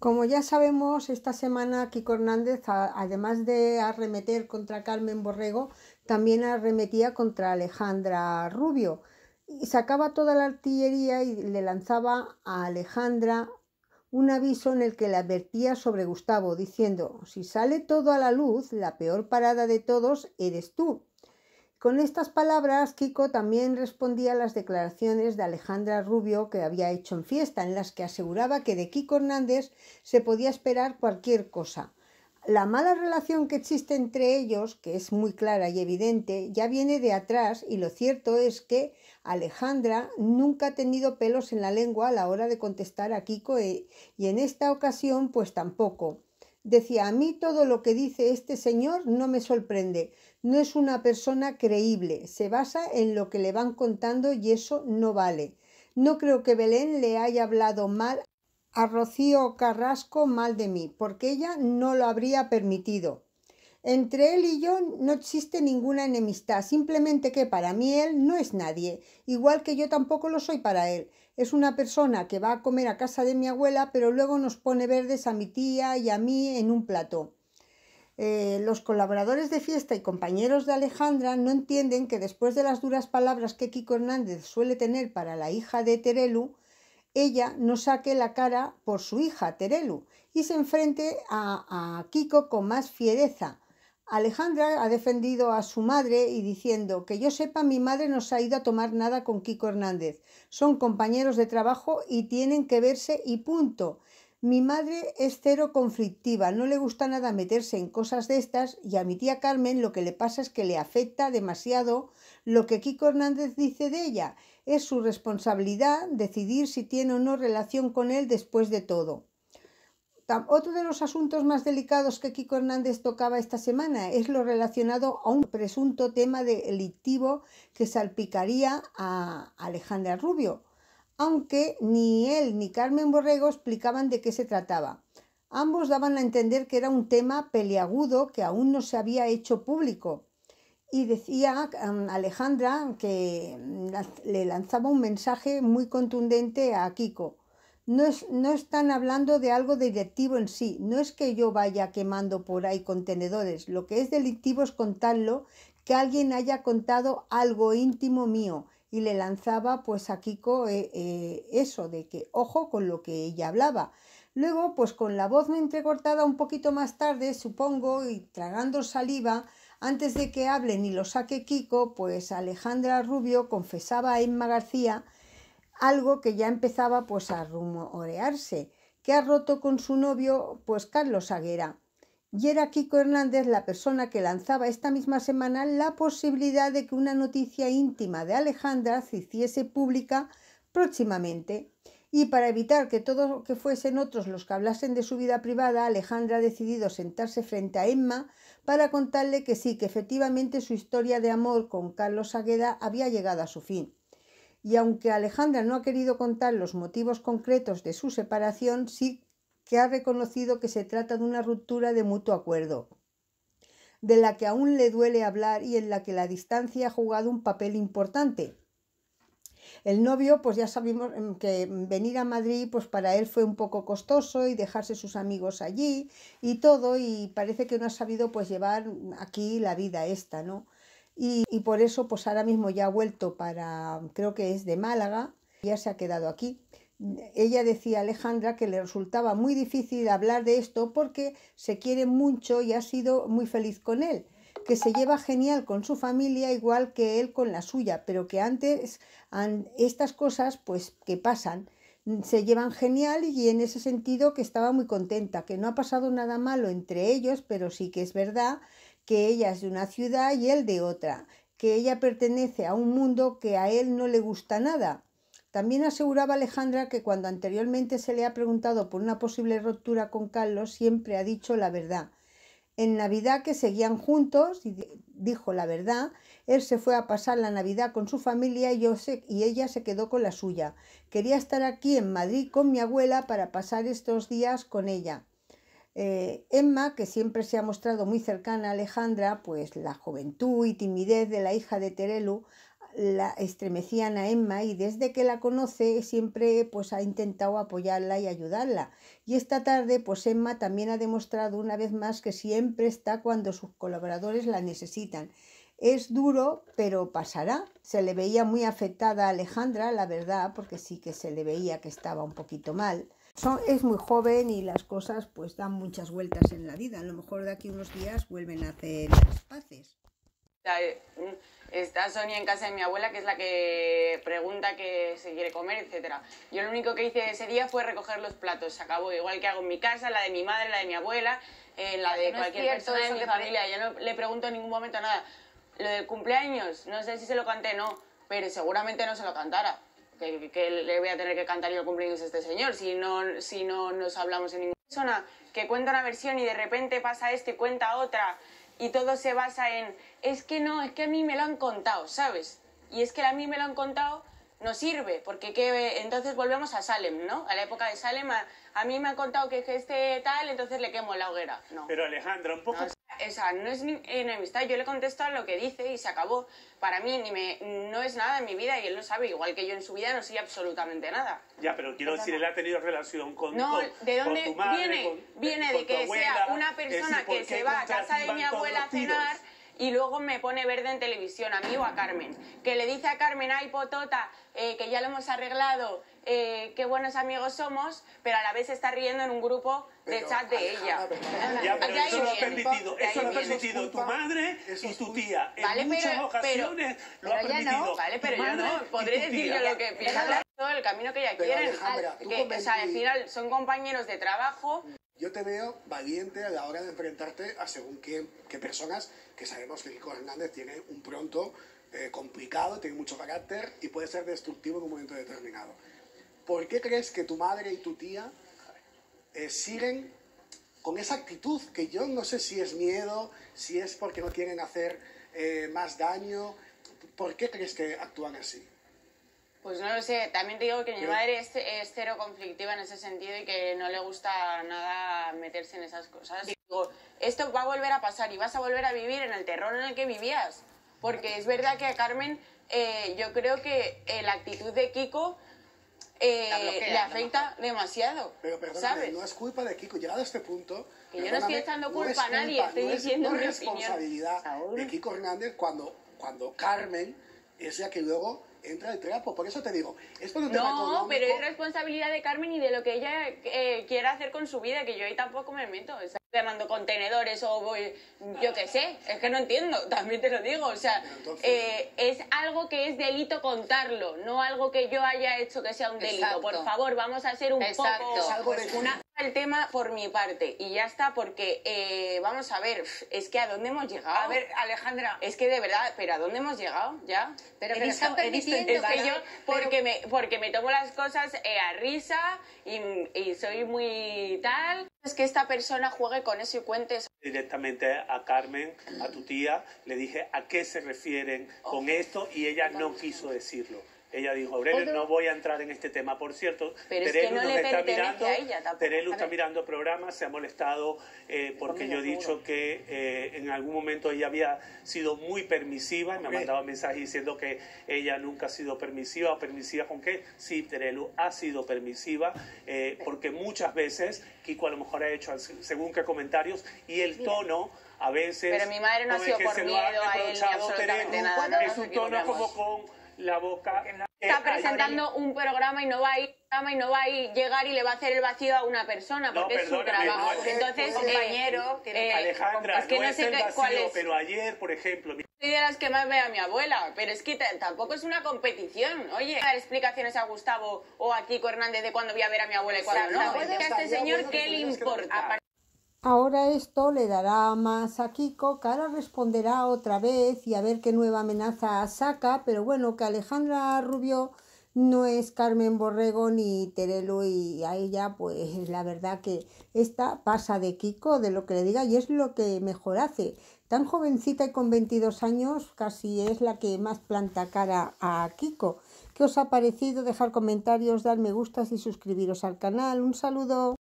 Como ya sabemos, esta semana Kiko Hernández, además de arremeter contra Carmen Borrego, también arremetía contra Alejandra Rubio. Y sacaba toda la artillería y le lanzaba a Alejandra un aviso en el que le advertía sobre Gustavo, diciendo: si sale todo a la luz, la peor parada de todos eres tú. Con estas palabras, Kiko también respondía a las declaraciones de Alejandra Rubio que había hecho en Fiesta, en las que aseguraba que de Kiko Hernández se podía esperar cualquier cosa. La mala relación que existe entre ellos, que es muy clara y evidente, ya viene de atrás, y lo cierto es que Alejandra nunca ha tenido pelos en la lengua a la hora de contestar a Kiko, y en esta ocasión pues tampoco. Decía: a mí todo lo que dice este señor no me sorprende, no es una persona creíble, se basa en lo que le van contando y eso no vale. No creo que Belén le haya hablado mal a Rocío Carrasco mal de mí, porque ella no lo habría permitido. Entre él y yo no existe ninguna enemistad, simplemente que para mí él no es nadie, igual que yo tampoco lo soy para él. Es una persona que va a comer a casa de mi abuela, pero luego nos pone verdes a mi tía y a mí en un plato. Los colaboradores de Fiesta y compañeros de Alejandra no entienden que después de las duras palabras que Kiko Hernández suele tener para la hija de Terelu, ella no saque la cara por su hija Terelu y se enfrente a Kiko con más fiereza. Alejandra ha defendido a su madre y diciendo: que yo sepa, mi madre no se ha ido a tomar nada con Kiko Hernández, son compañeros de trabajo y tienen que verse y punto. Mi madre es cero conflictiva, no le gusta nada meterse en cosas de estas, y a mi tía Carmen lo que le pasa es que le afecta demasiado lo que Kiko Hernández dice de ella. Es su responsabilidad decidir si tiene o no relación con él después de todo. Otro de los asuntos más delicados que Kiko Hernández tocaba esta semana es lo relacionado a un presunto tema delictivo que salpicaría a Alejandra Rubio, aunque ni él ni Carmen Borrego explicaban de qué se trataba. Ambos daban a entender que era un tema peliagudo que aún no se había hecho público. Y decía Alejandra que le lanzaba un mensaje muy contundente a Kiko. No están hablando de algo delictivo en sí, no es que yo vaya quemando por ahí contenedores, lo que es delictivo es contarlo, que alguien haya contado algo íntimo mío. Y le lanzaba pues a Kiko eso de que ojo con lo que ella hablaba. Luego, pues con la voz entrecortada un poquito más tarde, supongo, y tragando saliva, antes de que hablen y lo saque Kiko, pues Alejandra Rubio confesaba a Emma García algo que ya empezaba pues a rumorearse, que ha roto con su novio pues Carlos Aguera. Y era Kiko Hernández la persona que lanzaba esta misma semana la posibilidad de que una noticia íntima de Alejandra se hiciese pública próximamente. Y para evitar que todos que fuesen otros los que hablasen de su vida privada, Alejandra ha decidido sentarse frente a Emma para contarle que sí, que efectivamente su historia de amor con Carlos Agueda había llegado a su fin. Y aunque Alejandra no ha querido contar los motivos concretos de su separación, sí que ha reconocido que se trata de una ruptura de mutuo acuerdo, de la que aún le duele hablar y en la que la distancia ha jugado un papel importante. El novio, pues ya sabemos que venir a Madrid, pues para él fue un poco costoso y dejarse sus amigos allí y todo, y parece que no ha sabido pues llevar aquí la vida esta, ¿no? Y por eso pues ahora mismo ya ha vuelto para, creo que es de Málaga, ya se ha quedado aquí. Ella decía, Alejandra, que le resultaba muy difícil hablar de esto porque se quiere mucho y ha sido muy feliz con él, que se lleva genial con su familia igual que él con la suya, pero que antes estas cosas pues que pasan, se llevan genial, y en ese sentido que estaba muy contenta, que no ha pasado nada malo entre ellos, pero sí que es verdad que ella es de una ciudad y él de otra, que ella pertenece a un mundo que a él no le gusta nada. También aseguraba Alejandra que cuando anteriormente se le ha preguntado por una posible ruptura con Carlos, siempre ha dicho la verdad. En Navidad que seguían juntos, dijo la verdad, él se fue a pasar la Navidad con su familia y ella se quedó con la suya. Quería estar aquí en Madrid con mi abuela para pasar estos días con ella. Emma, que siempre se ha mostrado muy cercana a Alejandra, pues la juventud y timidez de la hija de Terelu, la estremecían a Emma, y desde que la conoce siempre pues ha intentado apoyarla y ayudarla. Y esta tarde pues Emma también ha demostrado una vez más que siempre está cuando sus colaboradores la necesitan. Es duro, pero pasará. Se le veía muy afectada a Alejandra, la verdad, porque sí que se le veía que estaba un poquito mal. Es muy joven y las cosas pues dan muchas vueltas en la vida. A lo mejor de aquí unos días vuelven a hacer las paces. Está Sonia en casa de mi abuela, que es la que pregunta qué se quiere comer, etcétera. Yo lo único que hice ese día fue recoger los platos, se acabó. Igual que hago en mi casa, la de mi madre, la de mi abuela, la de cualquier persona de mi familia. Yo no le pregunto en ningún momento nada. Lo del cumpleaños, no sé si se lo canté, no, pero seguramente no se lo cantara. Que le voy a tener que cantar yo el cumpleaños a este señor si no nos hablamos en ninguna persona que cuenta una versión y de repente pasa esto y cuenta otra. Y todo se basa en, es que no, es que a mí me lo han contado, ¿sabes? Y es que a mí me lo han contado no sirve, porque que, entonces volvemos a Salem, ¿no? A la época de Salem, a mí me han contado que este tal, entonces le quemo la hoguera, ¿no? Pero Alejandra, un poco... No, esa no es mi enemistad, yo le contesto a lo que dice y se acabó. Para mí no es nada en mi vida y él lo sabe, igual que yo en su vida no soy absolutamente nada. Ya, pero quiero decir, él ha tenido relación con tu madre, ¿de dónde viene? Viene de que sea una persona que se va a casa de mi abuela a cenar y luego me pone verde en televisión, a mí o a Carmen. Que le dice a Carmen, ay, potota, que ya lo hemos arreglado, qué buenos amigos somos, pero a la vez se está riendo en un grupo de chat de ella. Ya, pero eso lo ha permitido, tu madre y tu tía. En muchas ocasiones lo ha permitido. Vale, pero yo no podré decir yo lo que pienso, todo el camino que ella quiere. O sea, al final son compañeros de trabajo. Yo te veo valiente a la hora de enfrentarte a según qué personas, que sabemos que Kiko Hernández tiene un pronto complicado, tiene mucho carácter y puede ser destructivo en un momento determinado. ¿Por qué crees que tu madre y tu tía siguen con esa actitud que yo no sé si es miedo, si es porque no quieren hacer más daño? ¿Por qué crees que actúan así? Pues no lo sé, también te digo que mi madre es cero conflictiva en ese sentido y que no le gusta nada meterse en esas cosas. Y digo, esto va a volver a pasar y vas a volver a vivir en el terror en el que vivías. Porque es verdad que a Carmen, yo creo que la actitud de Kiko le afecta demasiado. Pero perdóname, no es culpa de Kiko, llegado a este punto... Que yo no estoy echando culpa a nadie, estoy diciendo mi opinión. Es responsabilidad de Kiko Hernández cuando Carmen es la que luego... entra el trapo, por eso te digo, es por un tema económico. No, pero es responsabilidad de Carmen y de lo que ella quiera hacer con su vida, que yo ahí tampoco me meto. O sea, le mando contenedores o voy, yo qué sé, es que no entiendo, también te lo digo. O sea, entonces, es algo que es delito contarlo, no algo que yo haya hecho que sea un delito. Exacto. Por favor, vamos a ser un poco... Es algo de... el tema por mi parte y ya está, porque vamos a ver, es que a dónde hemos llegado. A ver, Alejandra, es que de verdad, pero a dónde hemos llegado ya, pero está permitiendo, es que yo porque me tomo las cosas a risa y soy muy tal, es que esta persona juegue con eso y cuente eso. Directamente a Carmen, a tu tía, le dije a qué se refieren con esto y ella no quiso decirlo. Ella dijo, Aurelio, no voy a entrar en este tema. Por cierto, Terelu nos está mirando, Terelu está mirando el programa, se ha molestado porque yo he dicho que en algún momento ella había sido muy permisiva y me ha mandado mensajes diciendo que ella nunca ha sido permisiva. ¿O permisiva con qué? Sí, Terelu ha sido permisiva porque muchas veces Kiko a lo mejor ha hecho según qué comentarios y el tono... A veces... Pero mi madre no ha sido por miedo a él ni absolutamente nada. Es un tono como con... la boca en la... Está presentando un programa y no va a ir llegar y le va a hacer el vacío a una persona porque es su trabajo. No, entonces compañero, Alejandra, es que no sé cuál es. Pero ayer, por ejemplo, soy de las que más veo a mi abuela, pero es que tampoco es una competición. Oye, dar explicaciones a Gustavo o a Kiko Hernández de cuándo voy a ver a mi abuela y cuándo no. Es que a este señor qué le importa. Ahora esto le dará más a Kiko, que ahora responderá otra vez y a ver qué nueva amenaza saca, pero bueno, que Alejandra Rubio no es Carmen Borrego ni Terelu y a ella pues la verdad que esta pasa de Kiko, de lo que le diga, y es lo que mejor hace. Tan jovencita y con 22 años casi es la que más planta cara a Kiko. ¿Qué os ha parecido? Dejar comentarios, dar me gustas y suscribiros al canal. Un saludo.